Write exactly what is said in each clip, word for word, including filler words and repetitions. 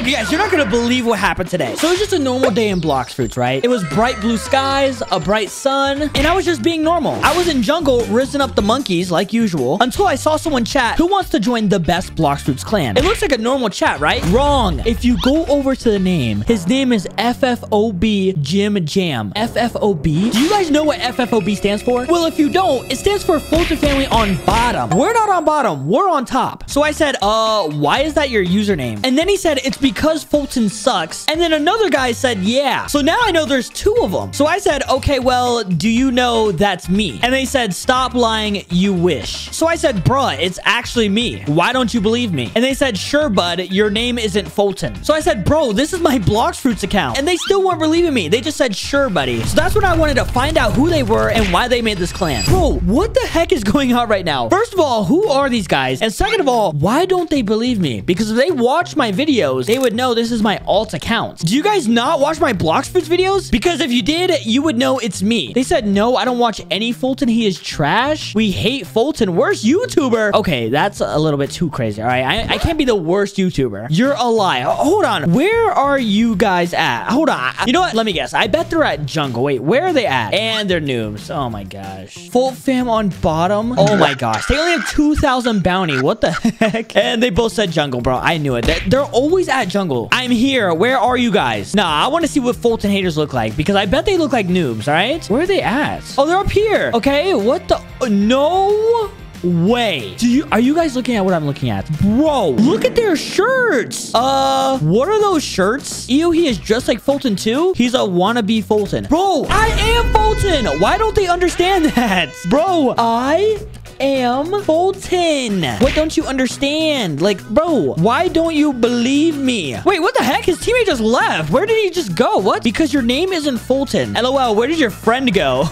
Okay, guys, you're not gonna believe what happened today. So it's just a normal day in Blox Fruits, right? It was bright blue skies, a bright sun, and I was just being normal. I was in jungle, rizzing up the monkeys like usual, until I saw someone chat, who wants to join the best Blox Fruits clan? It looks like a normal chat, right? Wrong. If you go over to the name, his name is F F O B Jim Jam. F F O B? Do you guys know what F F O B stands for? Well, if you don't, it stands for Foltyn Family on Bottom. We're not on bottom, we're on top. So I said, uh, why is that your username? And then he said, it's because Foltyn sucks. And then another guy said, yeah. So now I know there's two of them. So I said, okay, well, do you know that's me? And they said, stop lying, you wish. So I said, bruh, it's actually me. Why don't you believe me? And they said, sure, bud, your name isn't Foltyn. So I said, bro, this is my Blox Fruits account. And they still weren't believing me. They just said, sure, buddy. So that's when I wanted to find out who they were and why they made this clan. Bro, what the heck is going on right now? First of all, who are these guys? And second of all, why don't they believe me? Because if they watch my videos, they would know this is my alt account. Do you guys not watch my Blox Fruits videos? Because if you did, you would know it's me. They said, no, I don't watch any Foltyn. He is trash. We hate Foltyn. Worst YouTuber. Okay, that's a little bit too crazy. All right, I, I can't be the worst YouTuber. You're a lie. Hold on. Where are you guys at? Hold on. You know what? Let me guess. I bet they're at jungle. Wait, where are they at? And they're noobs. Oh my gosh. Foltfam on bottom. Oh my gosh. They only have two thousand bounty. What the heck? And they both said jungle, bro. I knew it. They're, they're always at jungle. I'm here. Where are you guys? Nah, I want to see what Foltyn haters look like because I bet they look like noobs, all right? Where are they at? Oh, they're up here. Okay, what the? No way. Do you are you guys looking at what I'm looking at? Bro, look at their shirts. Uh, what are those shirts? Ew, he is dressed like Foltyn too. He's a wannabe Foltyn. Bro, I am Foltyn. Why don't they understand that? Bro, I am Foltyn. What don't you understand? Like, bro, why don't you believe me? Wait, what the heck? His teammate just left. Where did he just go? What? Because your name isn't Foltyn. LOL, where did your friend go?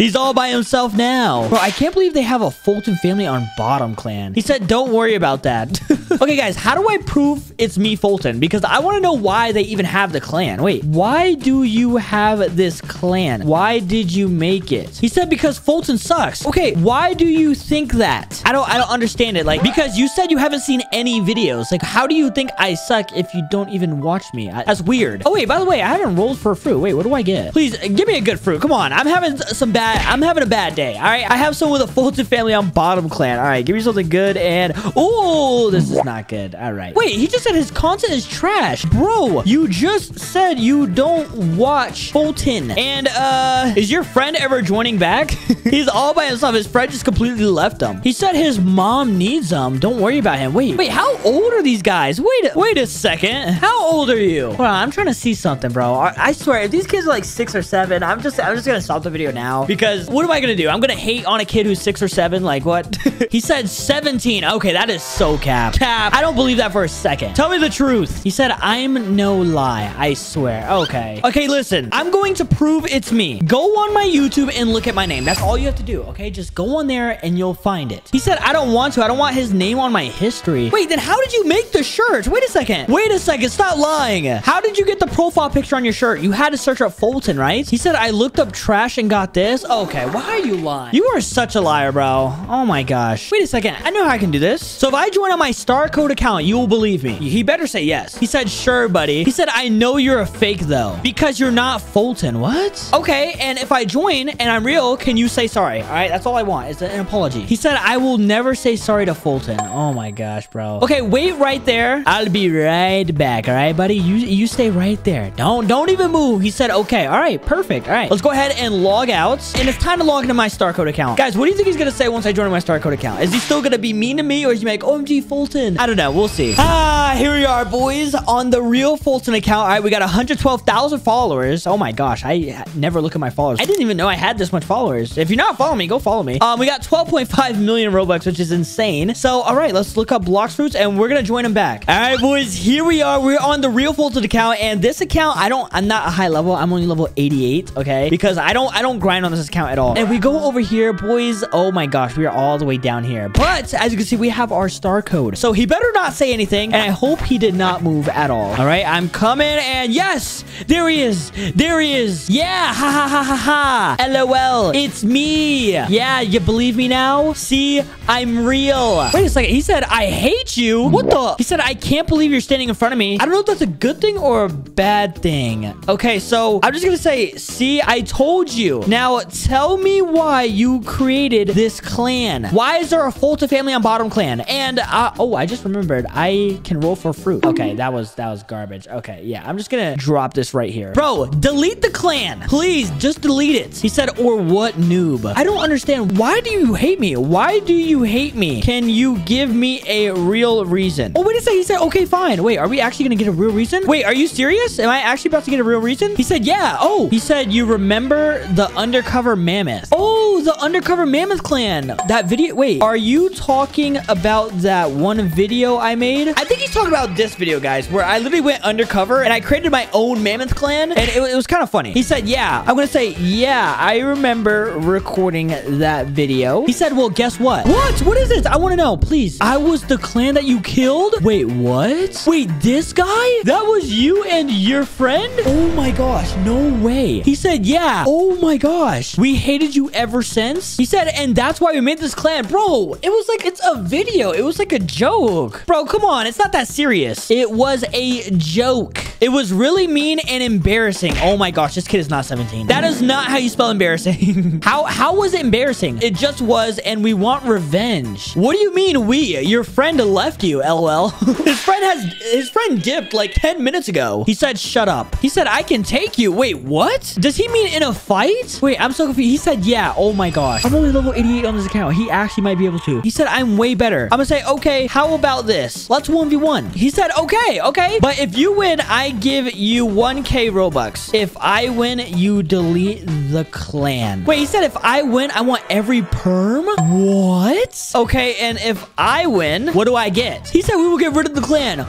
He's all by himself now. Bro, I can't believe they have a Foltyn Family on Bottom clan. He said, don't worry about that. Okay, guys, how do I prove it's me, Foltyn? Because I want to know why they even have the clan. Wait, why do you have this clan? Why did you make it? He said, because Foltyn sucks. Okay, why do you think think that? I don't I don't understand it. Like, because you said you haven't seen any videos. Like, how do you think I suck if you don't even watch me? I, that's weird. Oh, wait, by the way, I haven't rolled for fruit. Wait, what do I get? Please give me a good fruit. Come on. I'm having some bad I'm having a bad day. All right. I have someone with a Foltyn Family on Bottom clan. All right, give me something good and oh, this is not good. All right. Wait, he just said his content is trash. Bro, you just said you don't watch Foltyn. And uh is your friend ever joining back? He's all by himself. His friend just completely left. Him. He said his mom needs him. Don't worry about him. Wait, wait, how old are these guys? Wait, wait a second. How old are you? Hold on, I'm trying to see something, bro. I swear, if these kids are like six or seven, I'm just, I'm just gonna stop the video now because what am I gonna do? I'm gonna hate on a kid who's six or seven. Like what? He said seventeen. Okay, that is so cap. Cap. I don't believe that for a second. Tell me the truth. He said, I'm no lie. I swear. Okay. Okay, listen. I'm going to prove it's me. Go on my YouTube and look at my name. That's all you have to do. Okay, just go on there and you'll find it. He said, I don't want to. I don't want his name on my history. Wait, then how did you make the shirt? Wait a second. Wait a second. Stop lying. How did you get the profile picture on your shirt? You had to search up Foltyn, right? He said, I looked up trash and got this. Okay, why are you lying? You are such a liar, bro. Oh my gosh. Wait a second. I know how I can do this. So if I join on my star code account, you will believe me. He better say yes. He said, sure, buddy. He said, I know you're a fake though, because you're not Foltyn. What? Okay, and if I join and I'm real, can you say sorry? All right, that's all I want. It's an apology. He said, I will never say sorry to Foltyn. Oh my gosh, bro. Okay, wait right there. I'll be right back. All right, buddy. You you stay right there. Don't don't even move. He said, okay. All right, perfect. All right, let's go ahead and log out. And it's time to log into my star code account. Guys, what do you think he's going to say once I join my star code account? Is he still going to be mean to me or is he like, O M G Foltyn? I don't know. We'll see. Ah, here we are, boys, on the real Foltyn account. All right, we got one hundred twelve thousand followers. Oh my gosh. I never look at my followers. I didn't even know I had this much followers. If you're not following me, go follow me. Um, we got twelve point five million Robux, which is insane. So, all right, let's look up Blox Fruits and we're going to join them back. All right, boys, here we are. We're on the real Foltyn account and this account, I don't, I'm not a high level. I'm only level eighty-eight, okay? Because I don't, I don't grind on this account at all. And we go over here, boys. Oh my gosh, we are all the way down here. But as you can see, we have our star code. So he He better not say anything, and I hope he did not move at all. All right, I'm coming, and yes, there he is. There he is. Yeah, ha ha ha ha ha. LOL, it's me. Yeah, you believe me now? See, I'm real. Wait a second. He said, I hate you. What the? He said, I can't believe you're standing in front of me. I don't know if that's a good thing or a bad thing. Okay, so I'm just going to say, see, I told you. Now, tell me why you created this clan. Why is there a Foltyn Family on Bottom clan? And, uh, oh, I just remembered. I can roll for fruit. Okay, that was, that was garbage. Okay, yeah, I'm just going to drop this right here. Bro, delete the clan. Please, just delete it. He said, or what, noob? I don't understand. Why do you hate me? Why do you hate me? Can you give me a real reason? Oh, wait a second. He said, okay, fine. Wait, are we actually going to get a real reason? Wait, are you serious? Am I actually about to get a real reason? He said, yeah. Oh, he said, you remember the undercover mammoth. Oh, the undercover mammoth clan. That video. Wait, are you talking about that one video I made? I think he's talking about this video, guys, where I literally went undercover and I created my own mammoth clan. And it, it was kind of funny. He said, yeah. I'm going to say, yeah, I remember recording that video. He said, well, guess what? What? What is this? I want to know, please. I was the clan that you killed? Wait, what? Wait, this guy? That was you and your friend? Oh my gosh, no way. He said, yeah. Oh my gosh. We hated you ever since. He said, and that's why we made this clan. Bro, it was like, it's a video. It was like a joke. Bro, come on. It's not that serious. It was a joke. It was really mean and embarrassing. Oh my gosh, this kid is not seventeen. That is not how you spell embarrassing. How, how was it embarrassing? It just was, and we want revenge. What do you mean we? Your friend left you, LOL. His friend has, his friend dipped like ten minutes ago. He said, shut up. He said, I can take you. Wait, what? Does he mean in a fight? Wait, I'm so confused. He said, yeah. Oh my gosh. I'm only level eighty-eight on this account. He actually might be able to. He said, I'm way better. I'm gonna say, okay, how about this? Let's one v one. He said, okay, okay. But if you win, I give you one K Robux. If I win, you delete the clan. Wait, he said, if I win, I want every perm? What? Okay, and if I win, what do I get? He said, we will get rid of the clan.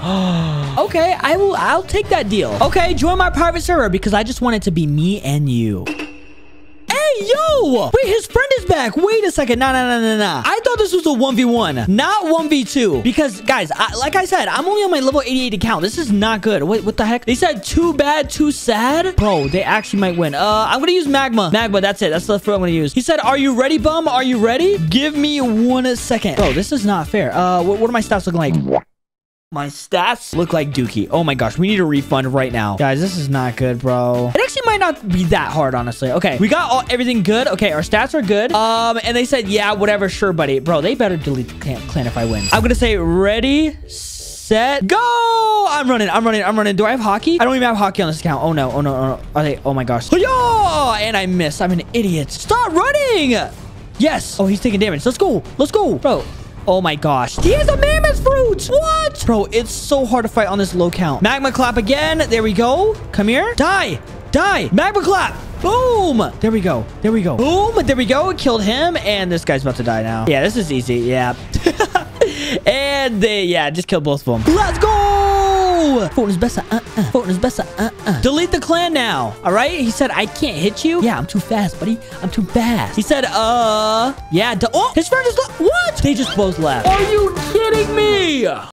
Okay, I will, I'll take that deal. Okay, join my private server because I just want it to be me and you. Hey, yo! Wait, his friend is back. Wait a second. Nah, nah, nah, nah, nah. I thought this was a one v one, not one v two. Because, guys, I, like I said, I'm only on my level eighty-eight account. This is not good. Wait, what the heck? They said too bad, too sad. Bro, they actually might win. Uh, I'm going to use Magma. Magma, that's it. That's the fruit I'm going to use. He said, are you ready, bum? Are you ready? Give me one second. Bro, this is not fair. Uh, what, what are my stats looking like? My stats look like dookie. Oh my gosh, we need a refund right now. Guys, this is not good, bro. It actually might not be that hard, honestly. Okay, we got all everything good. Okay, our stats are good. Um, and they said, yeah, whatever, sure, buddy. Bro, they better delete the clan, clan if I win. I'm gonna say ready, set, go! I'm running, I'm running, I'm running. Do I have hockey? I don't even have hockey on this account. Oh no, oh no, oh no. Are they? Oh my gosh. Oh, and I missed. I'm an idiot. Stop running! Yes! Oh, he's taking damage. Let's go, let's go, bro. Oh my gosh. He has a mammoth fruit. What? Bro, it's so hard to fight on this low count. Magma clap again. There we go. Come here. Die. Die. Magma clap. Boom. There we go. There we go. Boom. There we go. It killed him. And this guy's about to die now. Yeah, this is easy. Yeah. And they, yeah, just killed both of them. Let's go. Fulton is best. Uh, uh. Fulton is best. Uh, uh. Delete the clan now. All right. He said, I can't hit you. Yeah, I'm too fast, buddy. I'm too fast. He said, uh, yeah. Oh, his friend just left. What? They just both left. Are you kidding me?